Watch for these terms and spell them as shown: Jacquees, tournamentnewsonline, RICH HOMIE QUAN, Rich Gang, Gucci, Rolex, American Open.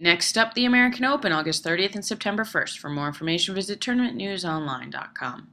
Next up, the American Open, August 30th and September 1st. For more information, visit tournamentnewsonline.com.